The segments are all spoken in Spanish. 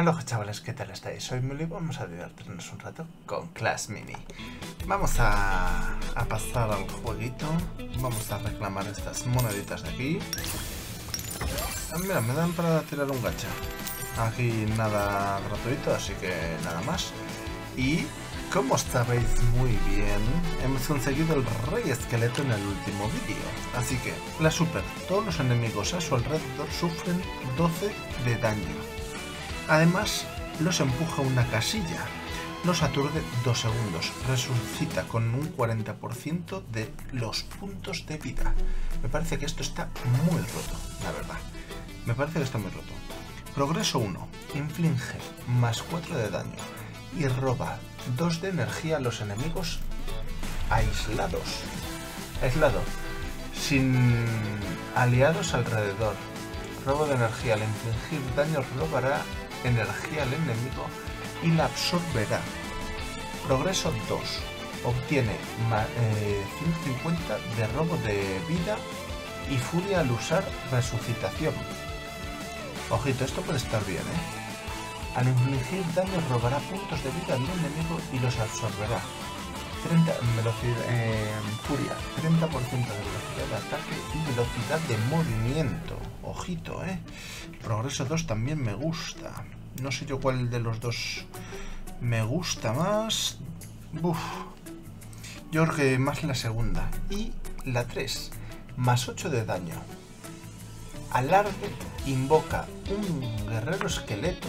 Hola chavales, ¿qué tal estáis? Soy Muli, vamos a divertirnos un rato con Clash Mini. Vamos a pasar al jueguito, vamos a reclamar estas moneditas de aquí. Ah, mira, me dan para tirar un gacha. Aquí nada gratuito, así que nada más. Y como sabéis muy bien, hemos conseguido el Rey Esqueleto en el último vídeo. Así que, la super, todos los enemigos a su alrededor sufren 12 de daño. Además, los empuja una casilla, los aturde 2 segundos, resucita con un 40% de los puntos de vida. Me parece que esto está muy roto, la verdad. Me parece que está muy roto. Progreso 1. Inflige más 4 de daño y roba 2 de energía a los enemigos aislados. Aislado, sin aliados alrededor. Robo de energía. Al infligir daño robará energía al enemigo y la absorberá. Progreso 2. Obtiene 150 de robo de vida y furia al usar resucitación. Ojito, esto puede estar bien, ¿eh? Al infligir daño robará puntos de vida al enemigo y los absorberá. 30 velocidad, furia, 30% de velocidad de ataque y velocidad de movimiento. Ojito, Progreso 2 también me gusta. No sé yo cuál de los dos me gusta más. Uf. Yo creo que más la segunda. Y la 3. Más 8 de daño. Alarde invoca un guerrero esqueleto.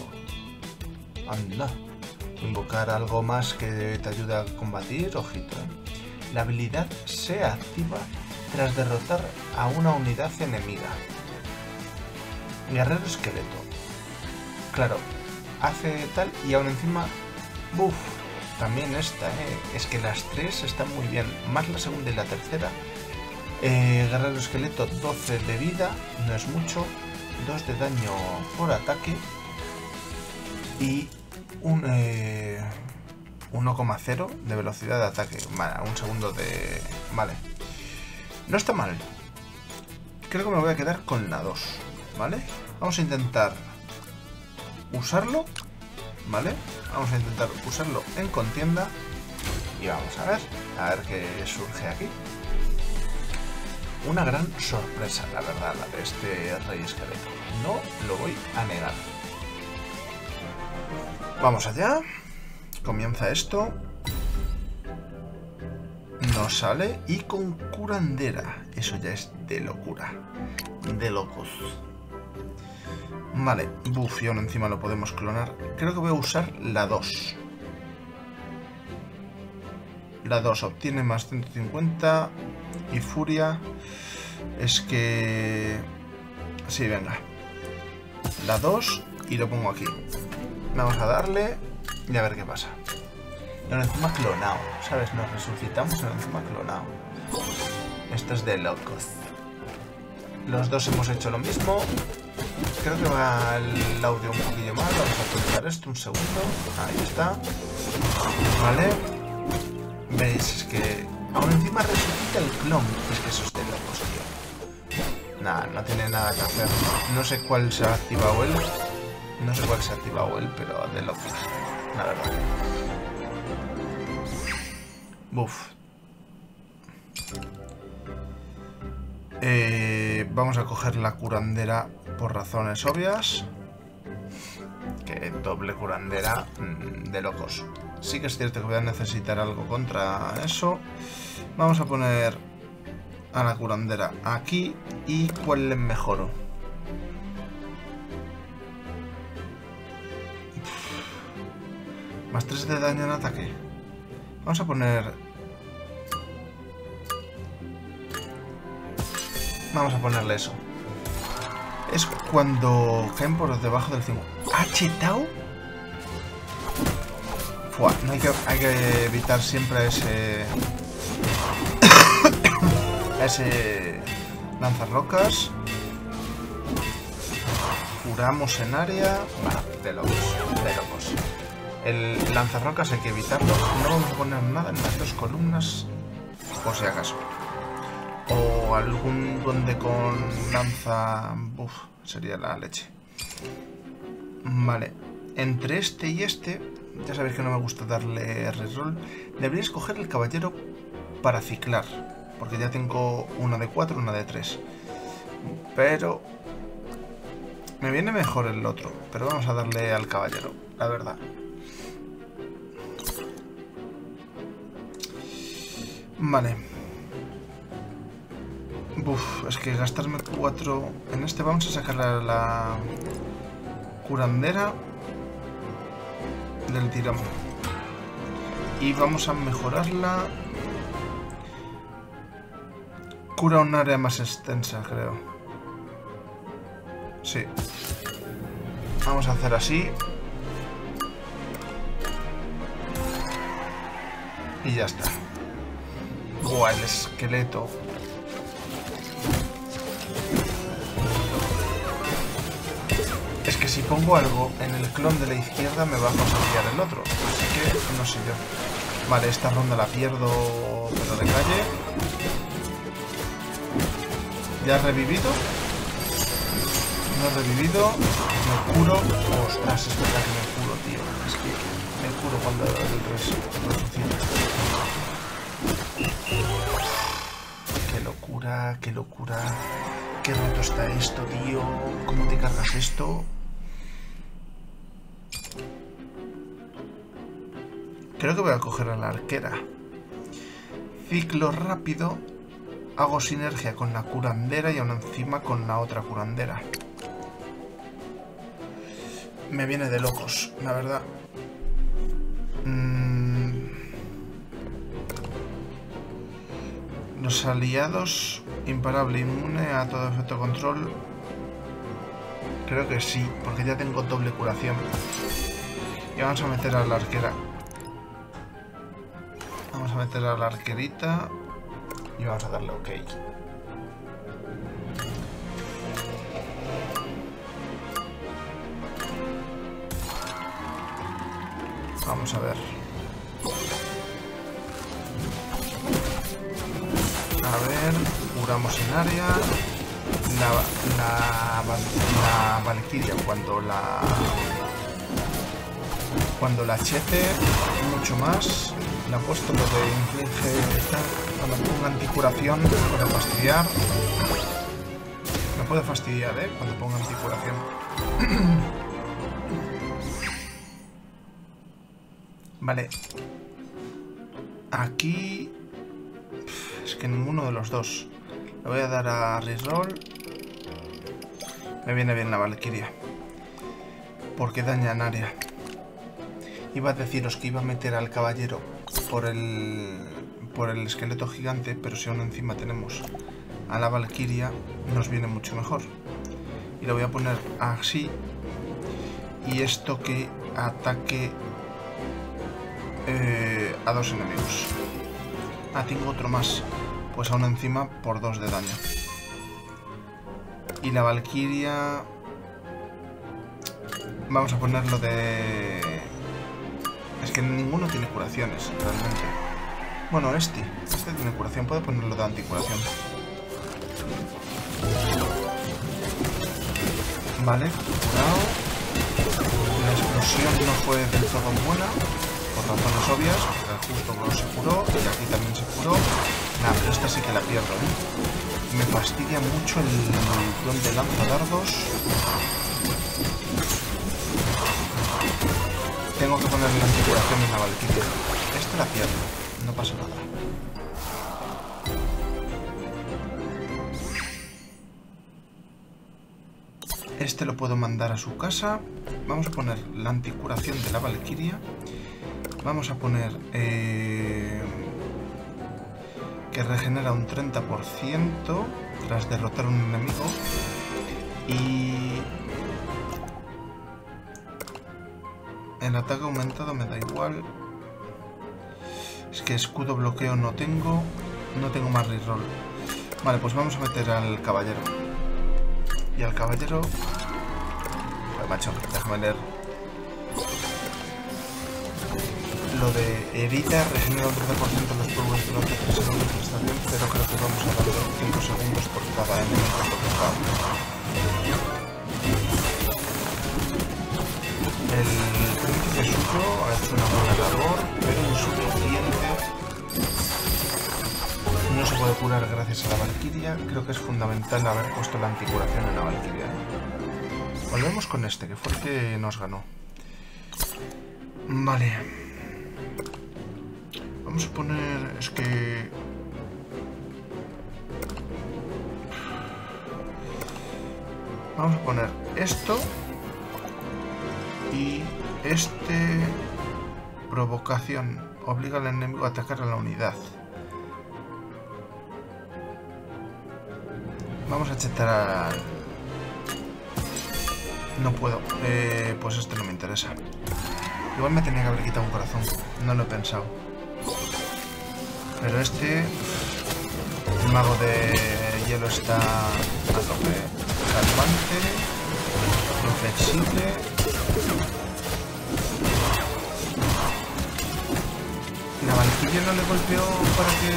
Anda. Invocar algo más que te ayuda a combatir. Ojito, La habilidad se activa tras derrotar a una unidad enemiga. Guerrero esqueleto. Claro, hace tal y aún encima... ¡Buf! También esta, Es que las tres están muy bien. Más la segunda y la tercera. Guerrero esqueleto, 12 de vida. No es mucho. 2 de daño por ataque. Y... 1,0 de velocidad de ataque. Vale, un segundo de... Vale. No está mal. Creo que me voy a quedar con la 2. ¿Vale? Vamos a intentar usarlo. ¿Vale? Vamos a intentar usarlo en contienda. Y vamos a ver qué surge aquí. Una gran sorpresa, la verdad, la de este Rey Esqueleto. No lo voy a negar. Vamos allá. Comienza esto. Nos sale. Y con curandera. Eso ya es de locura. De locos. Vale. Bufión encima lo podemos clonar. Creo que voy a usar la 2. La 2 obtiene más 150. Y furia. Es que... Sí, venga. La 2 y lo pongo aquí. Vamos a darle y a ver qué pasa. Y ahora encima clonado, ¿sabes? Nos resucitamos y ahora encima clonado. Esto es de locos. Los dos hemos hecho lo mismo. Creo que va el audio un poquillo mal. Vamos a cortar esto un segundo. Ahí está. Vale. ¿Veis? Es que ahora encima resucita el clon. Es que eso es de locos, tío. Nada, no tiene nada que hacer. No sé cuál se ha activado él. No sé cuál se ha activado él, pero de locos, la verdad. Buf. Vamos a coger la curandera por razones obvias. Que doble curandera de locos. Sí que es cierto que voy a necesitar algo contra eso. Vamos a poner a la curandera aquí. ¿Y cuál le mejoro? Más 3 de daño en ataque. Vamos a poner... Vamos a ponerle eso. Es cuando caen por debajo del 5. ¿Ha chetado? Fua, no hay que evitar siempre ese... ese... Lanzarrocas. Curamos en área. Bueno, de locos, de locos. El lanzarrocas hay que evitarlo. No vamos a poner nada en las dos columnas, por si acaso. O algún duende con lanza... Uf, sería la leche. Vale. entre este y este, ya sabéis que no me gusta darle reroll, debería escoger el caballero para ciclar, porque ya tengo una de 4, una de 3. Pero me viene mejor el otro, pero vamos a darle al caballero, la verdad. Vale. Uf, es que gastarme 4 en este. Vamos a sacar la curandera del tirón. Y vamos a mejorarla. Cura un área más extensa, creo. Sí. Vamos a hacer así. Y ya está. Buah, el esqueleto. Es que si pongo algo en el clon de la izquierda me va a fastidiar el otro. Así que no sé yo. Vale, esta ronda la pierdo, pero de calle. ¿Ya he revivido? No he revivido. Me curo. Ostras, es verdad que me curo, tío. Es que me curo cuando el resucito. Qué locura, qué locura. Qué roto está esto, tío. ¿Cómo te cargas esto? Creo que voy a coger a la arquera. Ciclo rápido. Hago sinergia con la curandera y aún encima con la otra curandera. Me viene de locos, la verdad. Los aliados, imparable, inmune a todo efecto control. Creo que sí, porque ya tengo doble curación. Y vamos a meter a la arquera. Vamos a meter a la arquerita. Y vamos a darle OK. Vamos a ver. A ver, curamos en área. La Valkiria cuando la chete, mucho más. La he puesto lo de inflige cuando pongo anticuración, me puede fastidiar. Me puede fastidiar, cuando pongo anticuración. Vale. Aquí. Que ninguno de los dos. Le voy a dar a reroll. Me viene bien la Valkiria, porque daña en área. Iba a deciros que iba a meter al caballero por el esqueleto gigante, pero si aún encima tenemos a la Valkiria, nos viene mucho mejor. Y lo voy a poner así. Y esto que ataque a dos enemigos. Ah, tengo otro más. Pues aún encima por 2 de daño. Y la Valkiria. Vamos a ponerlo de. Es que ninguno tiene curaciones, realmente. Bueno, este tiene curación. Puedo ponerlo de anticuración. Vale, curado. La explosión no fue del todo buena. Por razones obvias, justo no se curó, y aquí también se curó. Nah, pero esta sí que la pierdo, Me fastidia mucho el clon de lanzadardos. Tengo que poner la anticuración en la Valkiria. Esta la pierdo, no pasa nada. Este lo puedo mandar a su casa. Vamos a poner la anticuración de la Valkiria. Vamos a poner que regenera un 30% tras derrotar un enemigo. Y el ataque aumentado me da igual. Es que escudo bloqueo no tengo. No tengo más reroll. Vale, pues vamos a meter al caballero. Y al caballero. Joder, macho, déjame leer. Lo de herida, regenera un 30% los polvos durante 3 segundos de estación, pero creo que vamos a darle 5 segundos por cada enemigo. El suco ha hecho una buena labor, pero insuficiente. No se puede curar gracias a la Valkiria. Creo que es fundamental haber puesto la anticuración en la Valkiria. Volvemos con este, que fue el que nos ganó. Vale. Vamos a poner... es que... vamos a poner esto y este. Provocación. Obliga al enemigo a atacar a la unidad. Vamos a chetar. No puedo. Pues esto no me interesa. Igual me tenía que haber quitado un corazón. No lo he pensado. Pero este... el mago de hielo está a tope. Calmante. Inflexible. ¿La Valkiria no le golpeó para que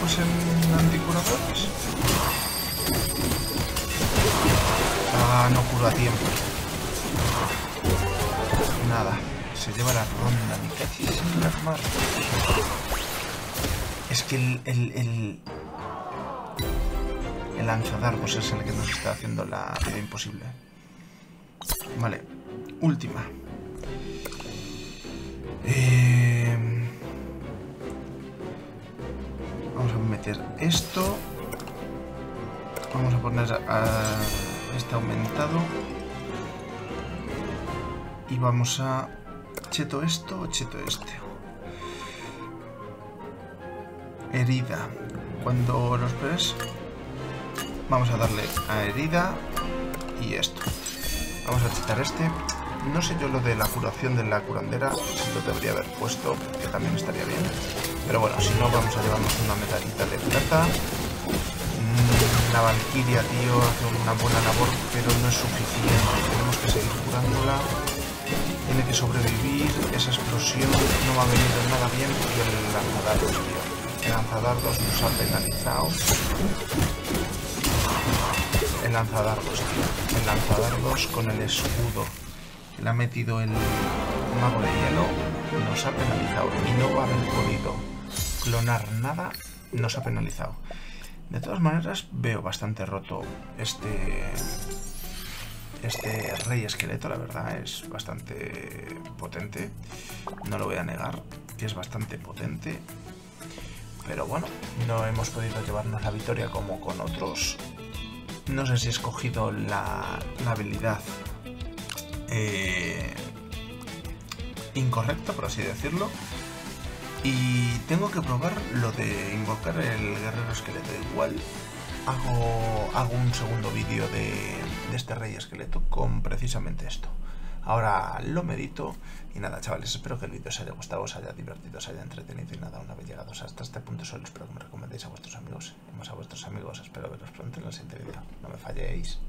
fuesen anticuradores? Ah, no curo a tiempo. Nada. Se lleva la ronda, mi cachis sin las manos. Es que el lanzadardos es el que nos está haciendo la vida imposible. Vale, última. Vamos a meter esto. Vamos a poner a este aumentado. Y vamos a... cheto esto o cheto este. Herida. Cuando los ves, vamos a darle a herida y esto. Vamos a chetar este. No sé yo lo de la curación de la curandera, lo debería haber puesto, que también estaría bien. Pero bueno, si no, vamos a llevarnos una medallita de plata. La Valkiria, tío, hace una buena labor, pero no es suficiente. Tenemos que seguir curándola. Tiene que sobrevivir, esa explosión no va a venir de nada bien y el lanzadardos, tío. El lanzadardos nos ha penalizado. El lanzadardos, tío. El lanzadardos con el escudo que le ha metido el mago de hielo nos ha penalizado. Y no va a haber podido clonar nada, nos ha penalizado. De todas maneras, veo bastante roto este Rey Esqueleto, la verdad, es bastante potente. No lo voy a negar, que es bastante potente. Pero bueno, no hemos podido llevarnos la victoria como con otros. No sé si he escogido la habilidad incorrecta, por así decirlo. Y tengo que probar lo de invocar el guerrero esqueleto. Igual hago un segundo vídeo de este Rey Esqueleto con precisamente esto. Ahora lo medito y nada, chavales, espero que el vídeo os haya gustado, os haya divertido, os haya entretenido y nada, una vez llegados hasta este punto solo espero que me recomendéis a vuestros amigos y más a vuestros amigos. Espero veros pronto en el siguiente vídeo. No me falléis.